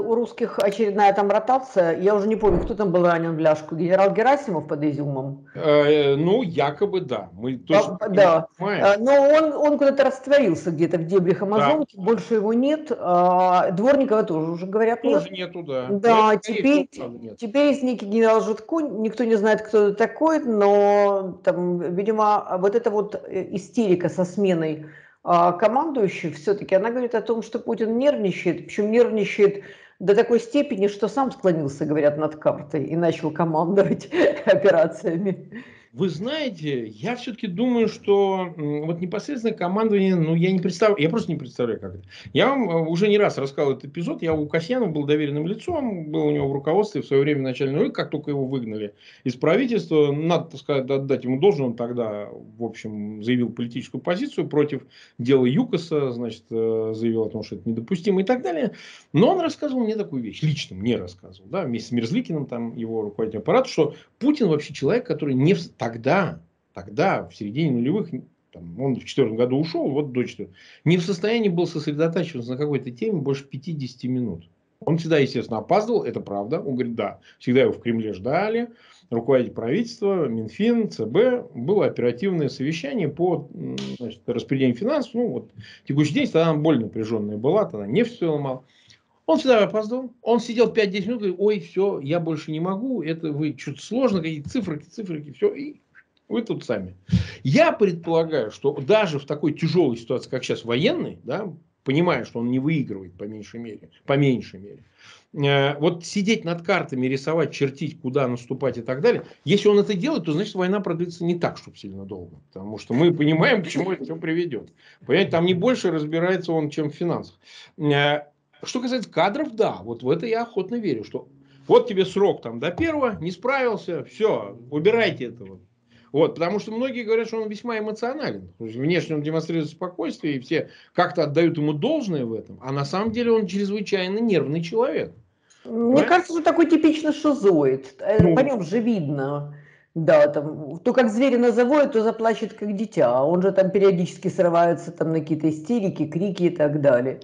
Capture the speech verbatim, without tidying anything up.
У русских очередная там ротация. Я уже не помню, кто там был ранен в ляжку. Генерал Герасимов под Изюмом? Э, ну, якобы да. Мы точно а, да. Но он, он куда-то растворился где-то в дебрях Амазонки. Да. Больше его нет. Дворникова тоже уже говорят. Тоже нет. нету, да. Да, теперь, нет. теперь есть некий генерал Житко. Никто не знает, кто это такой, но там, видимо, вот эта вот истерика со сменой командующих, все-таки она говорит о том, что Путин нервничает, причем нервничает до такой степени, что сам склонился, говорят, над картой и начал командовать операциями. Вы знаете, я все-таки думаю, что вот непосредственно командование, ну, я не представляю, я просто не представляю, как это. Я вам уже не раз рассказывал этот эпизод. Я у Касьянова был доверенным лицом, был у него в руководстве в свое время начальный руководитель, как только его выгнали из правительства, надо, так сказать, отдать ему должное, он тогда, в общем, заявил политическую позицию против дела ЮКОСа, значит, заявил о том, что это недопустимо и так далее. Но он рассказывал мне такую вещь, лично мне рассказывал, да, вместе с Мерзликиным, там, его руководитель аппарата, что Путин вообще человек, который не... Тогда, тогда, в середине нулевых, там, он в две тысячи четвёртом году ушел, вот до четвёртого, не в состоянии был сосредотачиваться на какой-то теме больше пятидесяти минут. Он всегда, естественно, опаздывал, это правда. Он говорит, да, всегда его в Кремле ждали, руководитель правительства, Минфин, ЦБ. Было оперативное совещание по, значит, распределению финансов. Ну, вот, текущий день, тогда она более напряженная была, тогда нефть стоила мало. Он всегда опаздывал, он сидел пять-десять минут и говорит, ой, все, я больше не могу, это вы что-то сложно, какие-то цифры, цифры, все, и вы тут сами. Я предполагаю, что даже в такой тяжелой ситуации, как сейчас военной, да, понимая, что он не выигрывает по меньшей мере, по меньшей мере, э, вот сидеть над картами, рисовать, чертить, куда наступать и так далее, если он это делает, то значит война продлится не так, чтобы сильно долго, потому что мы понимаем, к чему это все приведет. Понимаете, там не больше разбирается он, чем в финансах. Что касается кадров, да, вот в это я охотно верю, что вот тебе срок там до первого, не справился, все, убирайте этого. Вот, потому что многие говорят, что он весьма эмоционален. Внешне он демонстрирует спокойствие, и все как-то отдают ему должное в этом. А на самом деле он чрезвычайно нервный человек. Мне да? кажется, он такой типичный шизоид. Ну, по нем же видно. Да, там, то как зверя назовут, то заплачет как дитя. Он же там периодически срывается там, на какие-то истерики, крики и так далее.